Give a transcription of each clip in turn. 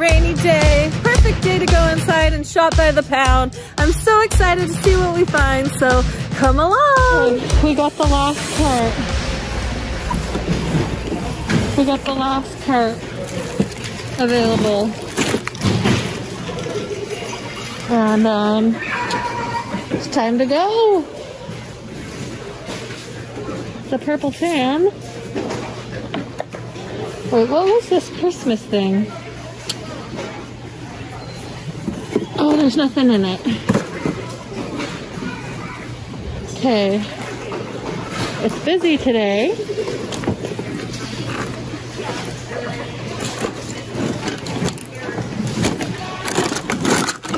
rainy day. Perfect day to go inside and shop by the pound. I'm so excited to see what we find, so come along. We got the last cart. We got the last cart available. And it's time to go. The purple fan. Wait, what was this Christmas thing? Oh, there's nothing in it. Okay. It's busy today.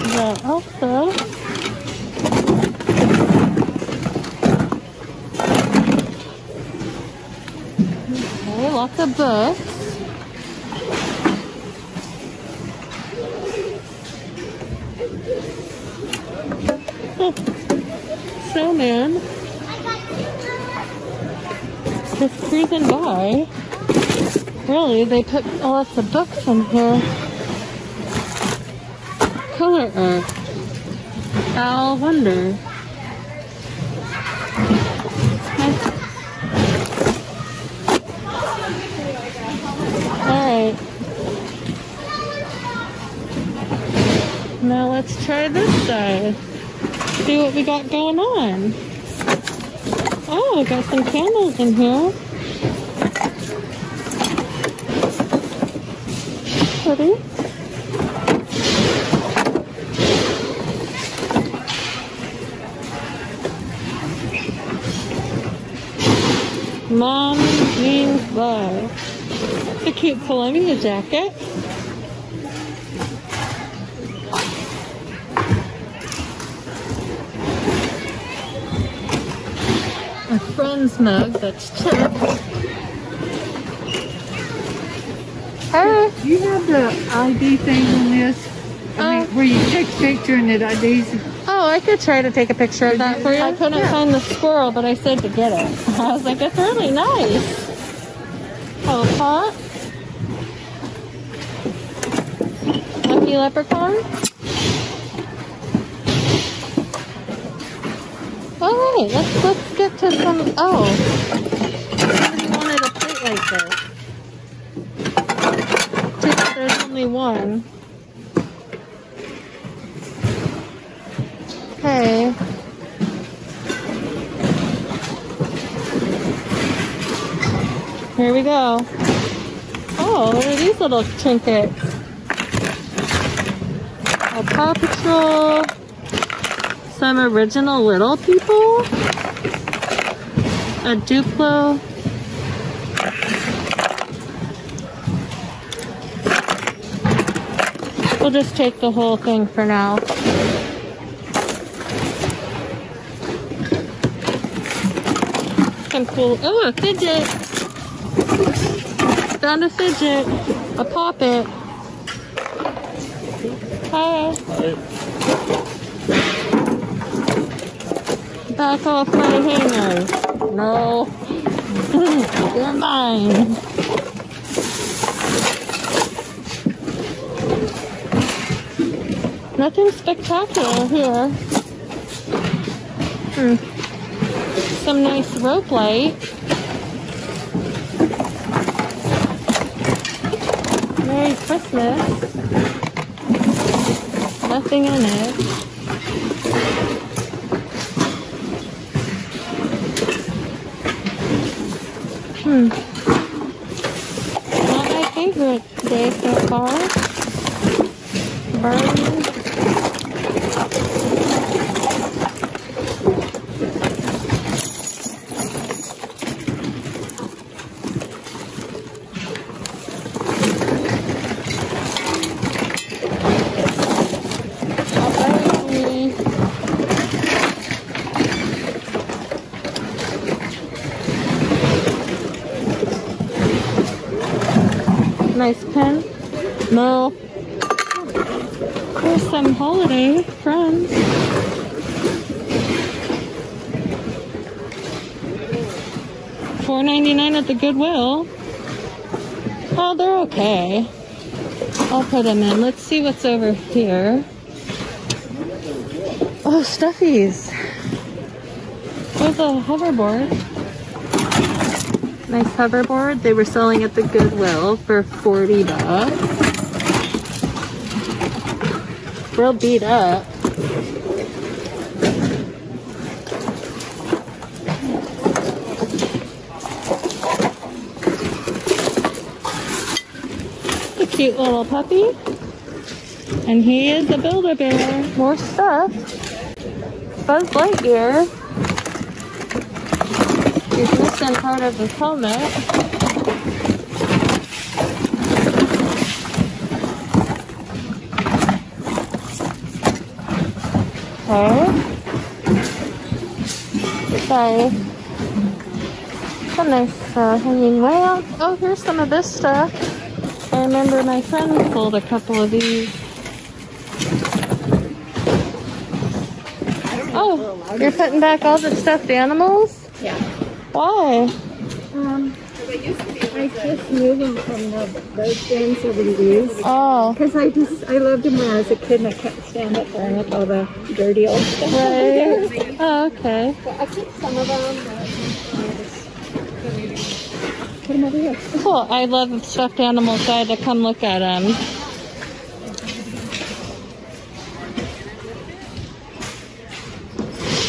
But also, lots of books. Oh, snowman. Just cruising by. Really, they put lots of books in here. Color art. Owl Wonder. Now let's try this side. See what we got going on. Oh, I got some candles in here. Pretty. Mom jeans bar. It's a cute Columbia jacket. A friend's mug that's checked. Do you have the ID thing on this? I mean, where you take a picture and it IDs? Oh, I could try to take a picture of that for you. I couldn't find the squirrel, but I said to get it. I was like, it's really nice. Oh, a pot. Lucky leprechaun. Alright, let's get to some. Oh, somebody wanted a plate like this. Just, there's only one. Okay. Here we go. Oh, what are these little trinkets? A Paw Patrol. Some original Little People. A Duplo. We'll just take the whole thing for now. Some cool, oh, a fidget. Found a fidget. A poppet. Hi. Hi. Back off my hangers. No. They're mine. Nothing spectacular here. Some nice rope light. Merry Christmas. Nothing in it. Not my favorite day so far. Burning. Nice pen. No. Here's some holiday friends. $4.99 at the Goodwill. Oh, they're okay. I'll put them in. Let's see what's over here. Oh, stuffies with a hoverboard. Nice hoverboard. They were selling at the Goodwill for 40 bucks. Real beat up. A cute little puppy. And he is a Build-A-Bear. More stuff. Buzz Lightyear. He's missing part of his helmet. Okay. So, some nice hanging way out. Oh, here's some of this stuff. I remember my friend sold a couple of these. Oh, you're putting back all the stuffed animals? Yeah. Why? I just knew them from those games over the years. Oh. Because I loved them when I was a kid and I kept standing up there with all the dirty old stuff. Right. Oh, okay. But I keep some of them. Put them over here. Cool. I love stuffed animals, so I had to come look at them.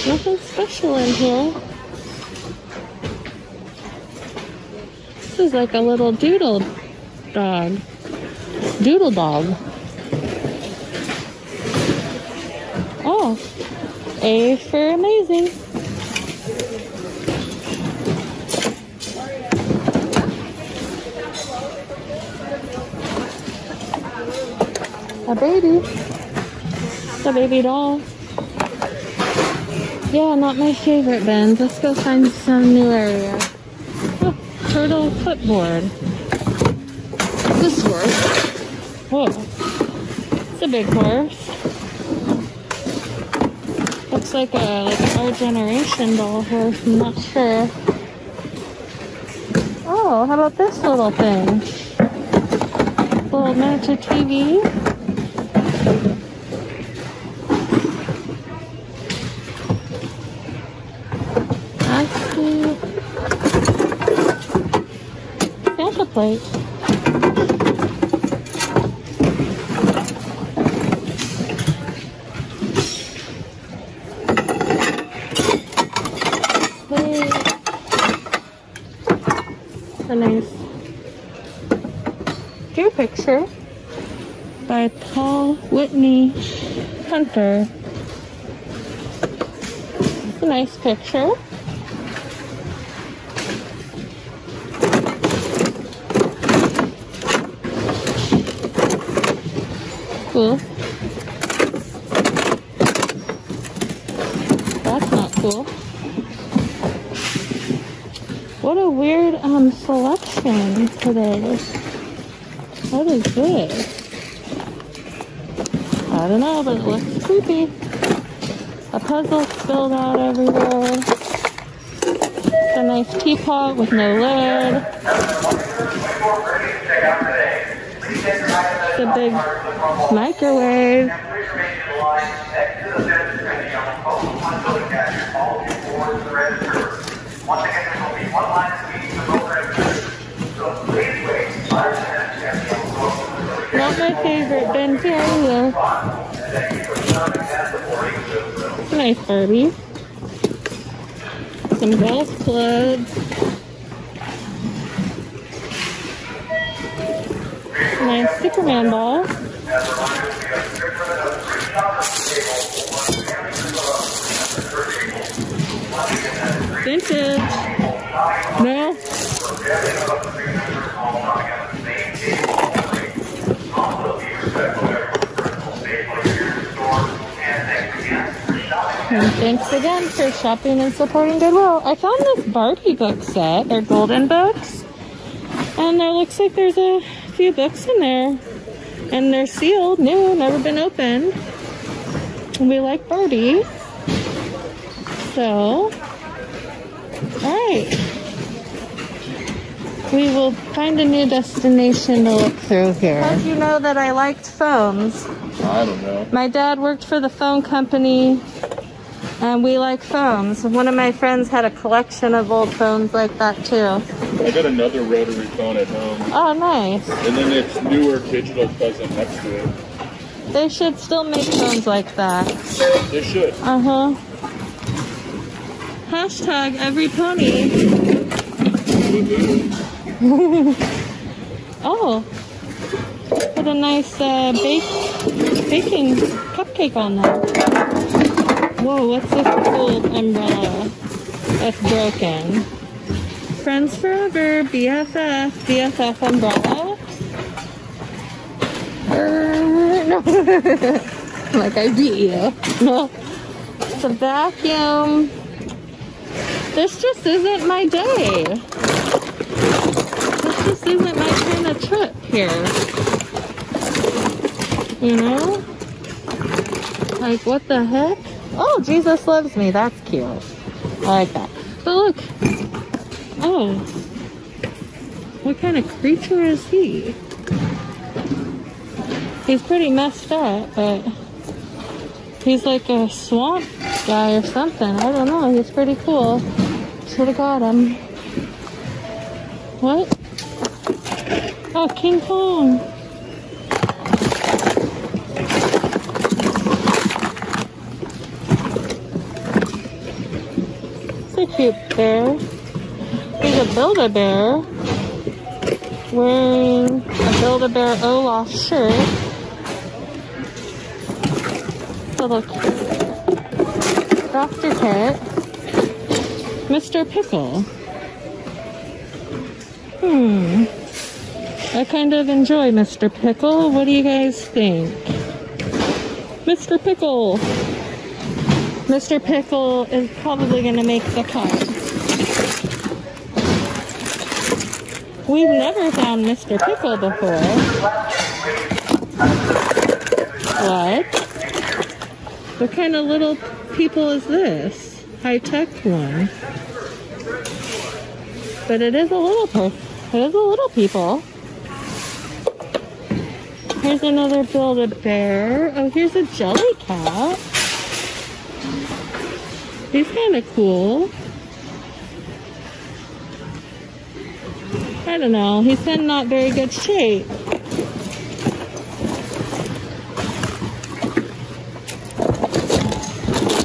Nothing special in here. This is like a little doodle dog. Doodle dog. Oh, A for amazing. A baby. It's a baby doll. Yeah, not my favorite bins. Let's go find some new area. Oh, turtle footboard. This is worth. Whoa. It's a big horse. Looks like an Our Generation doll horse. I'm not sure. Oh, how about this little thing? Little miniature TV. Plate. A nice deer picture by Paul Whitney Hunter. It's a nice picture. Cool. That's not cool. What a weird selection today. What is this? I don't know, but it looks creepy. A puzzle spilled out everywhere. It's a nice teapot with no lid. It's a big microwave. Not my favorite bin here either. It's a nice Barbie. Some golf clubs. Nice Superman ball. Vintage. No. And thanks again for shopping and supporting Goodwill. I found this Barbie book set. They're golden books. And it looks like there's a few books in there. And they're sealed, new, never been opened. And we like Barbie. So, alright. We will find a new destination to look through here. How'd you know that I liked phones? I don't know. My dad worked for the phone company, and we like phones. One of my friends had a collection of old phones like that, too. I got another rotary phone at home. Oh, nice. And then it's newer digital present next to it. They should still make phones like that. They should. Uh-huh. Hashtag every pony. Oh. Put a nice baking cupcake on that. Whoa, what's this cool umbrella? That's broken. Friends forever, BFF. BFF umbrella. Like I beat you. No. It's a vacuum. This just isn't my day. This just isn't my kind of trip here. You know? Like, what the heck? Oh, Jesus loves me. That's cute. I like that. But look. Oh. What kind of creature is he? He's pretty messed up, but he's like a swamp guy or something. I don't know. He's pretty cool. Should have got him. What? Oh, King Kong. It's a cute bear. He's a Build-A-Bear. Wearing a Build-A-Bear Olaf shirt. Look, Dr. Carrot, Mr. Pickle. I kind of enjoy Mr. Pickle. What do you guys think? Mr. Pickle. Mr. Pickle is probably going to make the cut. We've never found Mr. Pickle before. What? What kind of little people is this? High-tech one. But it is a little people. Here's another Build-A-Bear. Oh, here's a Jelly Cat. He's kind of cool. I don't know. He's in not very good shape.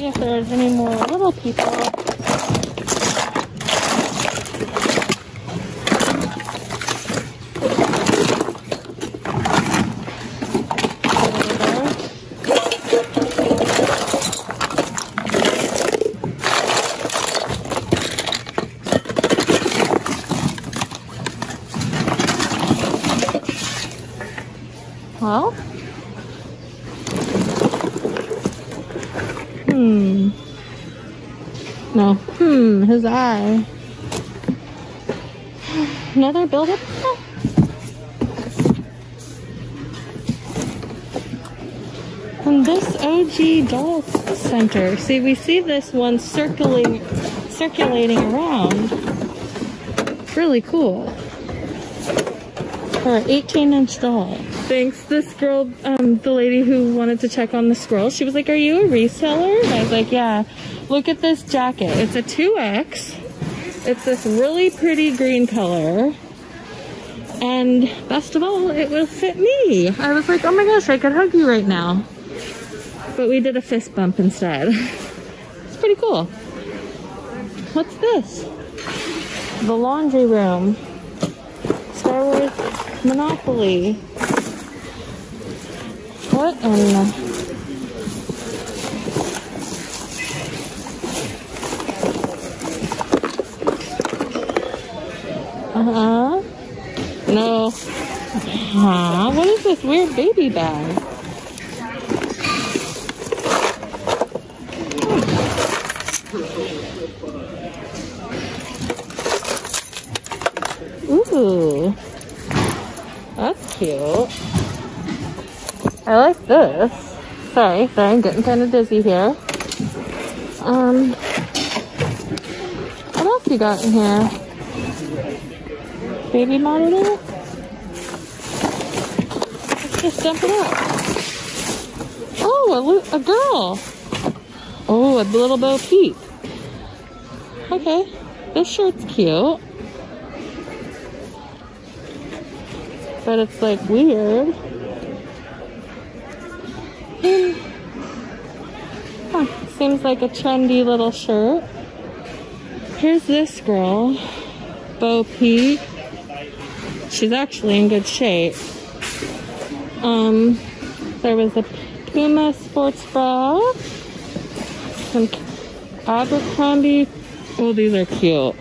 If there's any more little people. Well. No. His eye. Another build-up? Oh. And this OG Doll Center. See, we see this one circulating around. It's really cool. For an 18-inch doll. Thanks. This girl, the lady who wanted to check on the squirrel, she was like, "Are you a reseller?" And I was like, "Yeah." Look at this jacket. It's a 2X. It's this really pretty green color. And best of all, it will fit me. I was like, "Oh my gosh, I could hug you right now." But we did a fist bump instead. It's pretty cool. What's this? The laundry room. Star Wars Monopoly. What in the... No. What is this weird baby bag? Ooh. That's cute. I like this. Sorry, I'm getting kind of dizzy here. What else you got in here? baby monitor. Let's just dump it up. Oh, a girl. Oh, a little Bo Peep. Okay, this shirt's cute. But it's like weird. Huh, seems like a trendy little shirt. Here's this girl, Bo Peep. She's actually in good shape. There was a Puma sports bra. Some Abercrombie. Oh, these are cute.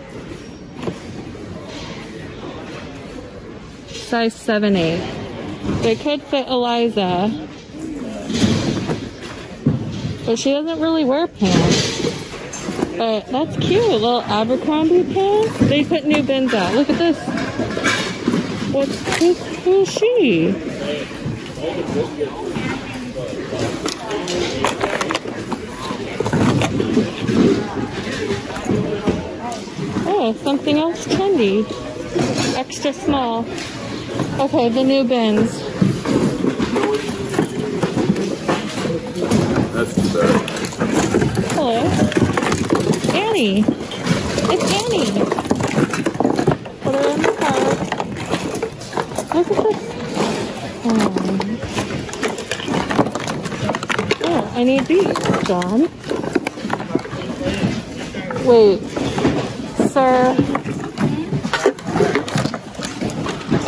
Size 7/8. They could fit Eliza, but she doesn't really wear pants. But that's cute, little Abercrombie pants. They put new bins out. Look at this. Who is she? Oh, something else trendy. Extra small. Okay, the new bins. That's the hello. Annie. It's Annie. Put her in the car. Look at this. Oh. Oh, I need these, John. Wait. Sir.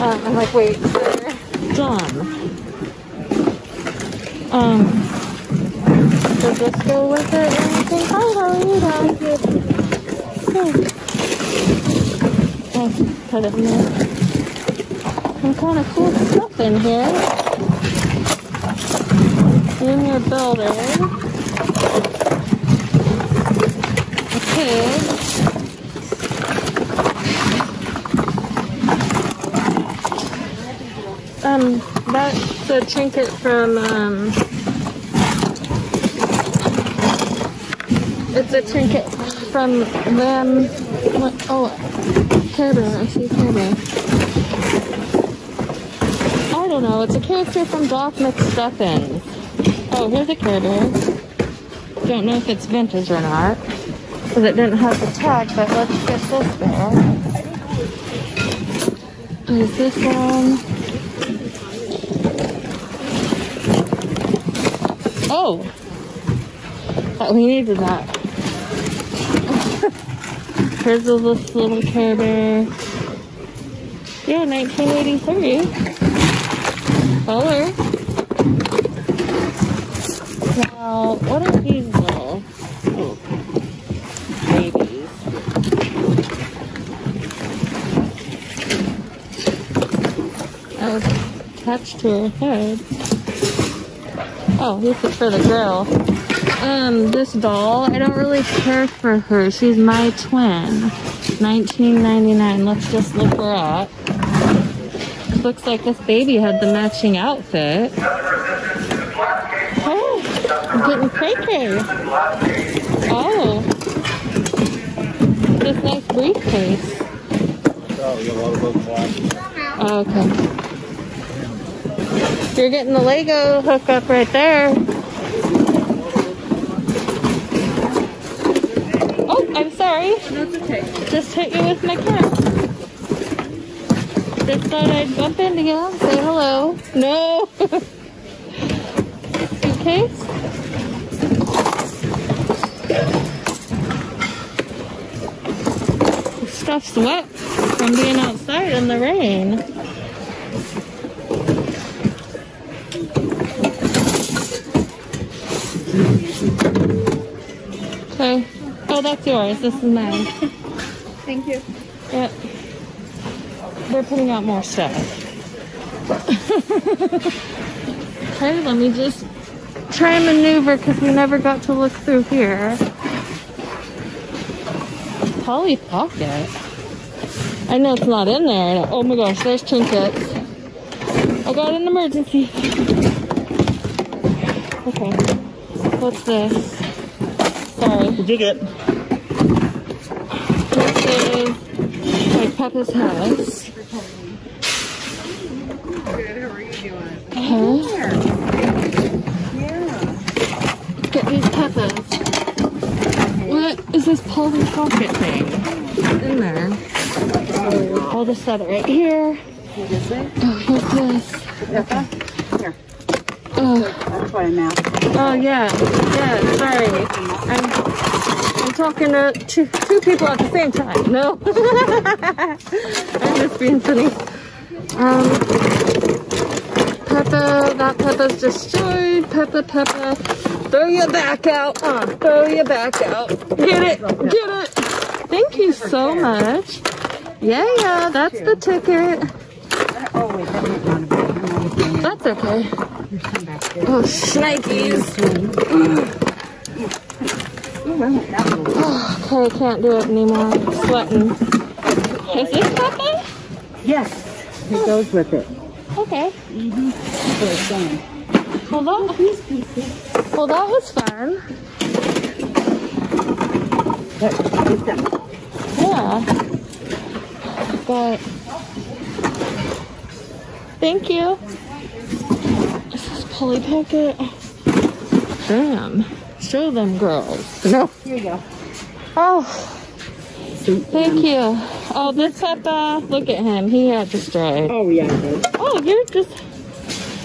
I'm like, wait, sir. John. Does this go with it or anything? Hi, how are you guys? Good. Oh, put it in there. Some kind of cool stuff in here. Junior builder. A pig. That's the trinket from, it's a trinket from them, oh, Care Bear, I see Care Bear. I don't know, it's a character from Doc McStuffin. Oh, here's a Care Bear. Don't know if it's vintage or not, because it didn't have the tag, but let's get this bear. Is this one? Oh, we needed that. Here's this little Care Bear. Yeah, 1983. Color. Now, what are these little babies? That was attached to her head. Oh, this is for the girl. This doll, I don't really care for her. She's my twin. $19.99. Let's just look her up. It looks like this baby had the matching outfit. Oh, I'm getting cray-cray. Oh. This nice briefcase. Oh, okay. You're getting the Lego hookup right there. Oh, I'm sorry. No, it's okay. Just hit you with my car. Just thought I'd bump into you and say hello. No. Suitcase. The stuff's wet from being outside in the rain. Okay. Oh, that's yours. This is mine. Thank you. Yep. They're putting out more stuff. Okay, let me just try and maneuver because we never got to look through here. Polly Pocket. I know it's not in there. Oh my gosh, there's trinkets. I got an emergency. Okay. What's this? Sorry. Dig it. This is like Peppa's house. Good, how are you doing? Yeah. Get these Peppas. What is this Polly Pocket thing? In there. All this other right here. What is it? Oh, what's this? Peppa? Here. That's what I'm asking. Oh, yeah. Yeah, sorry. I'm talking to two people at the same time. No. I'm just being funny. Peppa, that Peppa's destroyed. Peppa. Throw your back out. Throw your back out. Get it. Thank you so much. Yeah, that's the ticket. Oh, wait, that might not have been. That's okay. Oh, shnikes. Oh, okay, I can't do it anymore. I'm sweating. Is this Peppa? Yes. It goes with it. Okay. Mm-hmm. Well, that was fun. Yeah. But thank you. Polly Pocket. Damn. Show them, girls. No. Here you go. Oh. Thank you. Oh, this Peppa. Look at him. He had destroyed. Oh, yeah. Oh, you're just...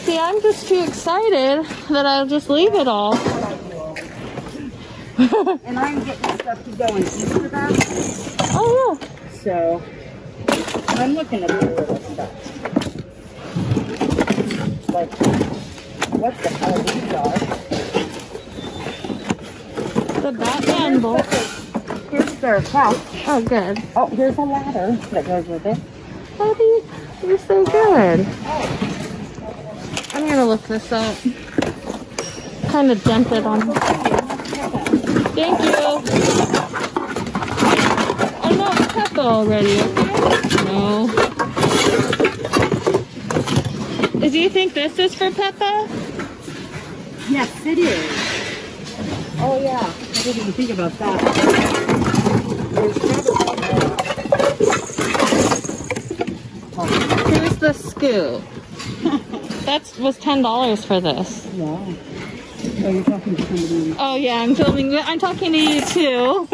See, I'm just too excited that I'll just leave it all. And I'm getting stuff to go in Easter baskets. Oh, yeah. So, I'm looking at the little stuff. Like... What the hell these are? The Batman book. Here's their pouch. Oh, good. Oh, here's a ladder that goes with it. Oh, these are so good. I'm gonna look this up. Kind of dump it on. Thank you. I'm not Peppa already. Okay? No. Do you think this is for Peppa? Yes, it is. Oh, yeah. I didn't even think about that. Here's the scoop. That was $10 for this. Wow. Oh, you're talking to somebody. Oh, yeah, I'm filming. I'm talking to you, too.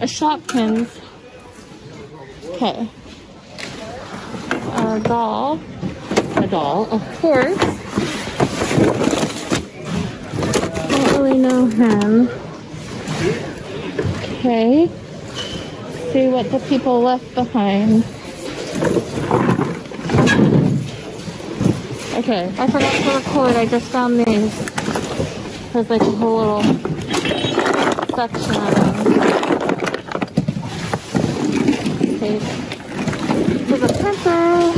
A Shopkins. Okay. A doll. A doll, of course. Know him. Okay. See what the people left behind. Okay, I forgot to record. I just found these. There's like a whole little section of them. Okay. Here's a pencil.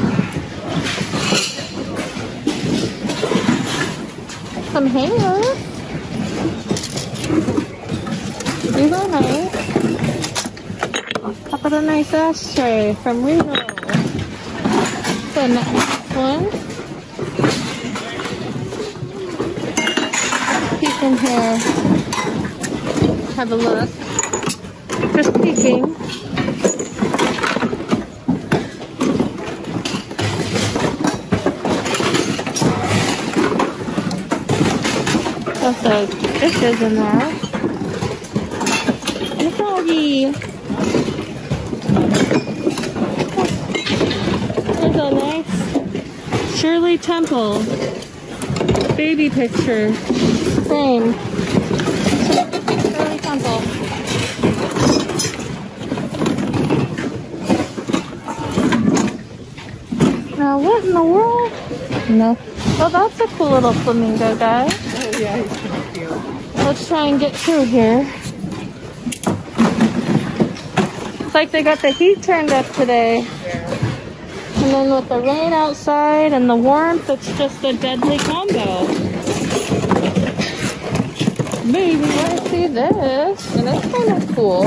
Some hangers. These are nice. How about a nice ashtray from Regal? The next one. Peek in here. Have a look. Just peeking. Also, this is in there. There's a nice Shirley Temple baby picture frame. Shirley Temple. Now what in the world? No. Oh, that's a cool little flamingo guy. Oh yeah, he's so cute. Let's try and get through here. It's like they got the heat turned up today. And then with the rain outside and the warmth, it's just a deadly combo. Baby, I see this. And it's kind of cool.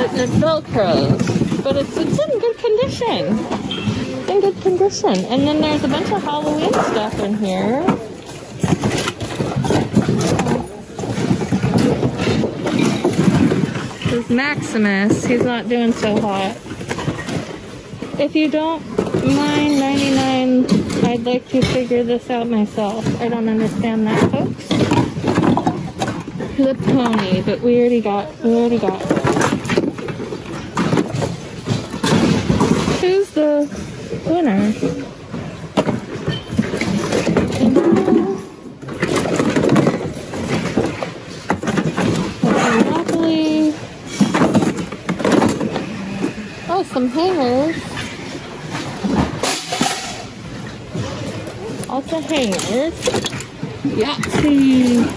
It's Velcros. But it's in good condition. It's in good condition. And then there's a bunch of Halloween stuff in here. is Maximus. He's not doing so hot. If you don't mind 99, I'd like to figure this out myself. I don't understand that, folks. The pony, but we already got her. Who's the winner? Monopoly. Oh, some hangers. Also hangers. Yahtzee.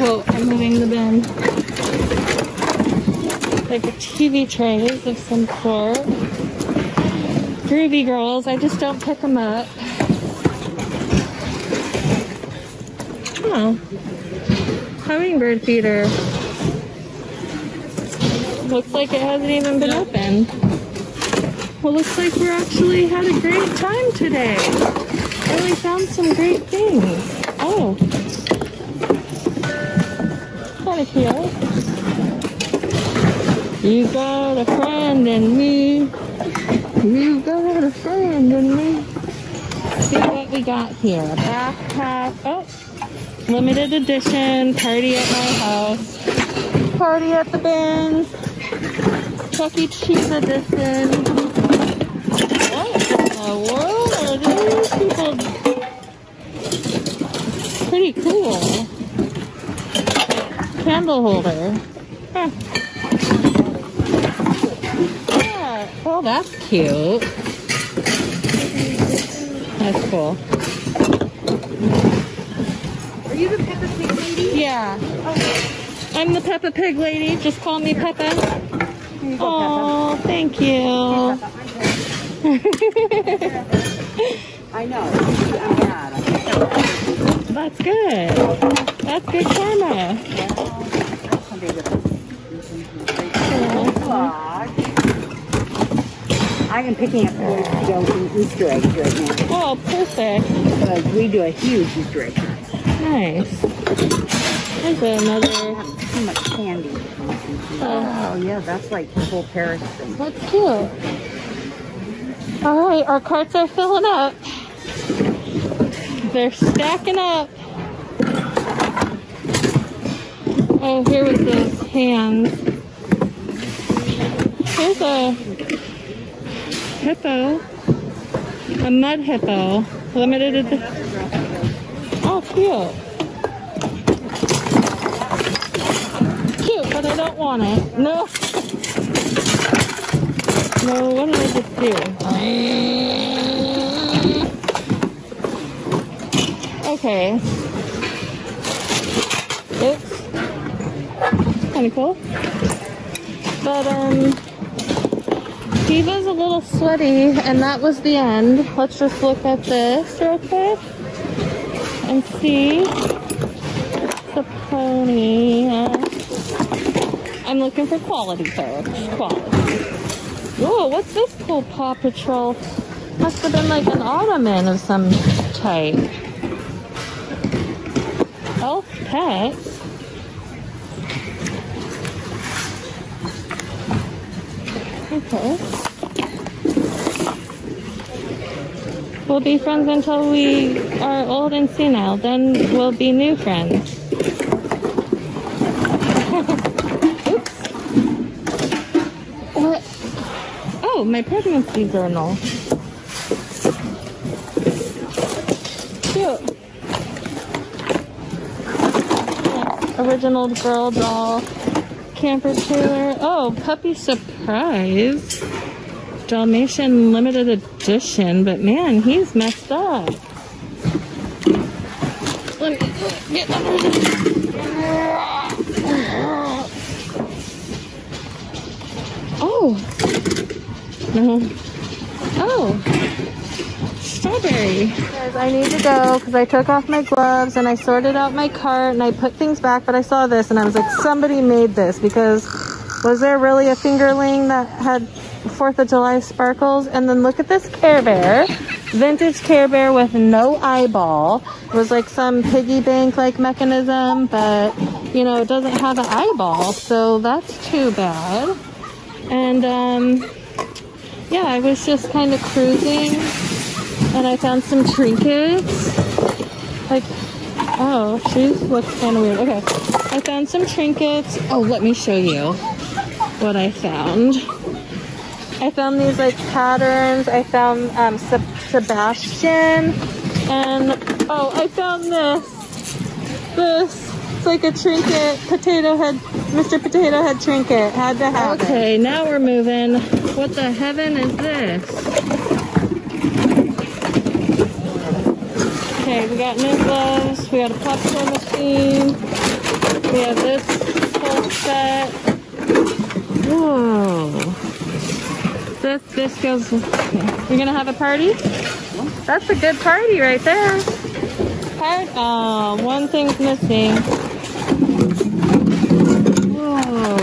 Whoa, I'm moving the bin. Like a TV trays of some sort. Groovy Girls, I just don't pick them up. Oh. Hummingbird feeder. Looks like it hasn't even been opened. Well, looks like we actually had a great time today. Really found some great things. Oh. Kind of cute. You got a friend in me. You got a friend in me. See what we got here. A backpack. Oh. Limited edition. Party at my house. Party at the bins. Chuck E. Cheese edition. World are these people? Pretty cool. Candle holder. Huh. Yeah. Oh, that's cute. That's cool. Are you the Peppa Pig lady? Yeah. Oh. I'm the Peppa Pig lady. Just call me Peppa. Oh, thank you. I know. I'm glad. That's good. That's good karma. I am picking up the Easter eggs right now. Oh, perfect. Because we do a huge Easter egg. Nice. There's another. Too much candy. Oh, yeah, that's like the whole Paris thing. That's cute. All right, our carts are filling up. They're stacking up. Oh, here with those hands. Here's a hippo, a mud hippo, limited edition. Oh, cute. Cute, but I don't want it. No. No, what did I just do? Okay. Oops. Kind of cool. But, Diva's a little sweaty, and that was the end. Let's just look at this real quick and see. It's a pony. I'm looking for quality, folks. Quality. Whoa, what's this cool Paw Patrol? Must have been like an ottoman of some type. Elf pet. Okay. We'll be friends until we are old and senile. Then we'll be new friends. Oh, my pregnancy journal. Cute. Yeah, original girl doll. Camper trailer. Oh, puppy surprise. Dalmatian limited edition, but man, he's messed up. Let me get under this. Oh. No. Oh, strawberry. Guys, I need to go because I took off my gloves and I sorted out my cart and I put things back, but I saw this and I was like, somebody made this, because was there really a Fingerling that had 4th of July sparkles? And then look at this Care Bear. vintage Care Bear with no eyeball. It was like some piggy bank like mechanism, but you know, it doesn't have an eyeball, so that's too bad. And yeah, I was just kind of cruising and I found some trinkets. Like, oh, she looks kind of weird. Okay, I found some trinkets. Oh, let me show you what I found. I found these like patterns. I found Sebastian, and oh, I found this. It's like a trinket, potato head, Mr. Potato Head trinket. Had to have it. Okay, now we're moving. What the heaven is this? Okay, we got new gloves. We got a popcorn machine. We have this whole set. Whoa. This goes. You're gonna have a party? That's a good party right there. Oh, one thing's missing. Whoa.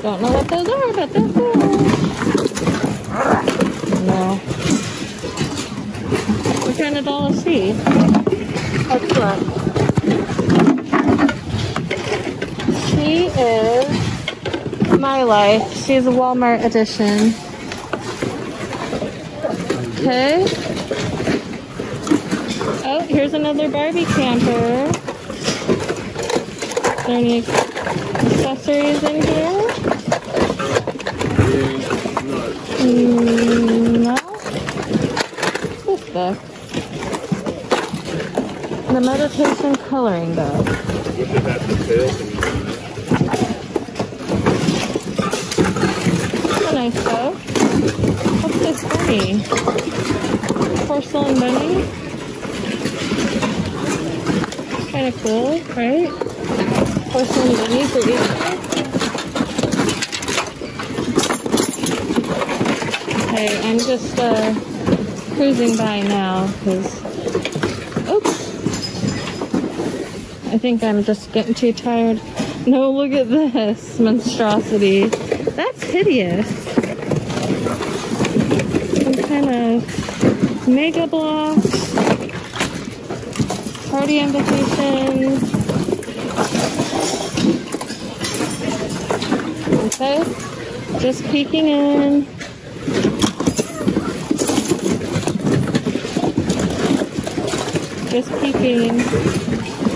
Don't know what those are, but they're cool. No. What kind of doll is she? Excellent. She is my life. She's a Walmart edition. Okay. Oh, here's another Barbie camper. Is there any accessories in here? No. What's this book? The meditation coloring book. That's a nice book. What's this bunny? Porcelain bunny? Kind of cool, right? Porcelain bunny for Easter. Okay, I'm just cruising by now because, oops, I think I'm just getting too tired. No, look at this monstrosity. That's hideous. Some kind of mega block. Party invitations. Okay, just peeking in. Just peeking.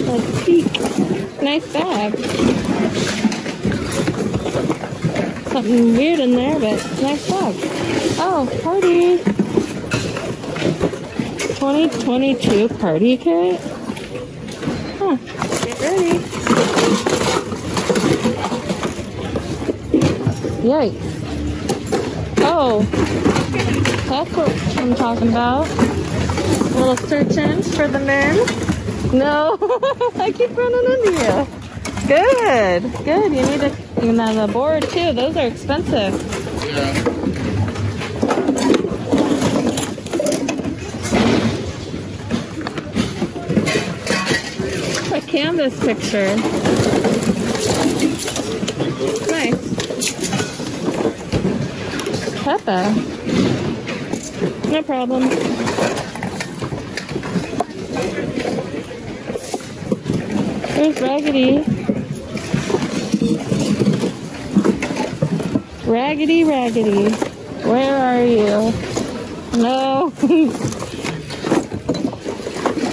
Let's peek. Nice bag. Something weird in there, but nice bag. Oh, party. 2022 party kit. Huh, get ready. Yikes. Oh, that's what I'm talking about. A little searching for the men. No, I keep running into you. Good, good. You need a, you have a board too. Those are expensive. Yeah. Canvas picture. Nice. Peppa. No problem. There's Raggedy. Raggedy, Raggedy. Where are you? No.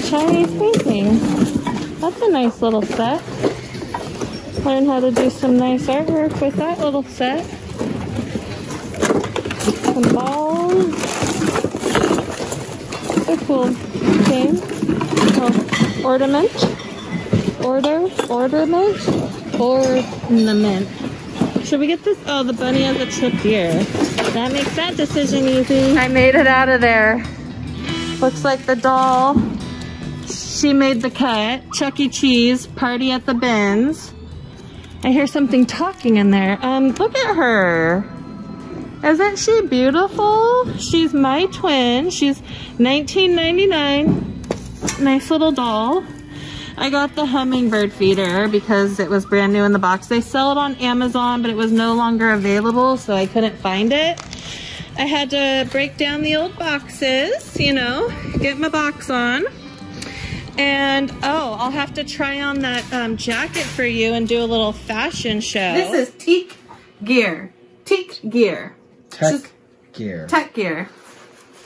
Chinese painting. That's a nice little set. Learn how to do some nice artwork with that little set. Some balls. It's a cool game. Oh, ornament. Ornament. Should we get this? Oh, the bunny has a trip here. That makes that decision easy. I made it out of there. Looks like the doll. She made the cut. Chuck E. Cheese, party at the bins. I hear something talking in there. Look at her. Isn't she beautiful? She's my twin. She's $19.99. Nice little doll. I got the hummingbird feeder because it was brand new in the box. They sell it on Amazon, but it was no longer available, so I couldn't find it. I had to break down the old boxes, you know, get my box on. And oh, I'll have to try on that jacket for you and do a little fashion show. This is teak gear. Teak gear. Tech gear. Tech gear.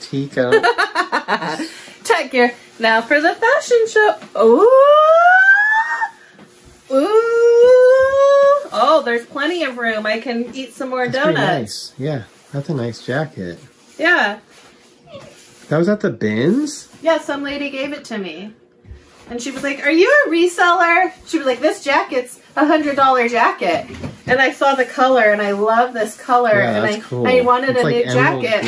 Tico. Tech gear. Now for the fashion show. Ooh. Ooh. Oh, there's plenty of room. I can eat some more donuts. Nice. Yeah, that's a nice jacket. Yeah. That was at the bins? Yeah, some lady gave it to me. And she was like, are you a reseller? She was like, this jacket's $100 jacket. And I saw the color and I love this color. Yeah, and I wanted a new jacket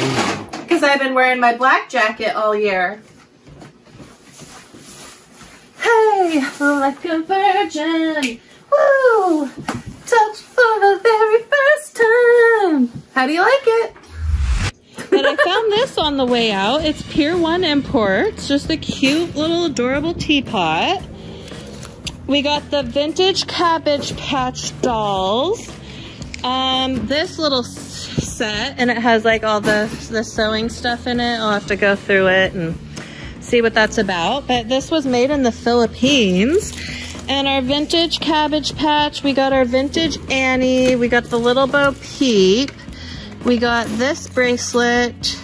because I've been wearing my black jacket all year. Hey, like a virgin. Woo! Touched for the very first time. How do you like it? But I found this on the way out. It's Pier 1 Imports. Just a cute little adorable teapot. We got the vintage Cabbage Patch dolls. This little set, and it has like all the sewing stuff in it. I'll have to go through it and see what that's about. But this was made in the Philippines. And our vintage Cabbage Patch. We got our vintage Annie. We got the little Bo Peep. We got this bracelet.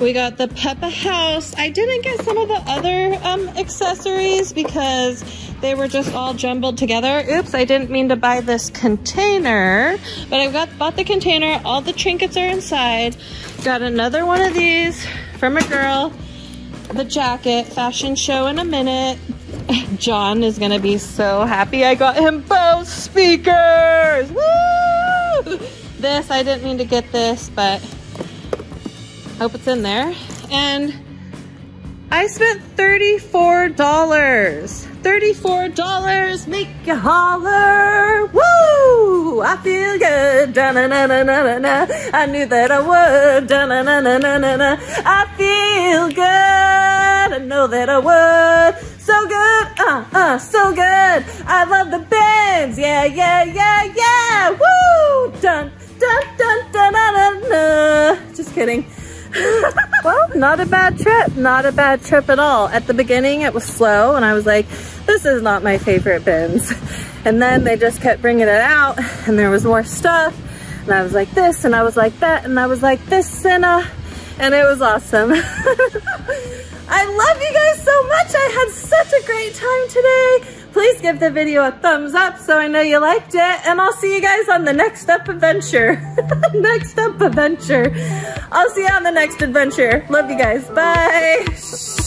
We got the Peppa house. I didn't get some of the other accessories because they were just all jumbled together. Oops, I didn't mean to buy this container, but I bought the container. All the trinkets are inside. Got another one of these from a girl. The jacket, fashion show in a minute. John is gonna be so happy I got him both speakers. Woo! This, I didn't mean to get this, but hope it's in there. And I spent $34. $34 make you holler. Woo! I feel good. Da na na na na na. I knew that I would. Da na na na na na. I feel good. I know that I would. So good, so good. I love the bends. Yeah, yeah, yeah, yeah. Woo! Dun dun dun dun dun dun, dun. Just kidding. Well, not a bad trip. Not a bad trip at all. At the beginning, it was slow, and I was like, this is not my favorite bins. And then they just kept bringing it out, and there was more stuff. And I was like this, and I was like that, and I was like this, and it was awesome. I love you guys so much. I had such a great time today. Please give the video a thumbs up so I know you liked it. And I'll see you guys on the next up adventure. Next up adventure. I'll see you on the next adventure. Love you guys. Bye.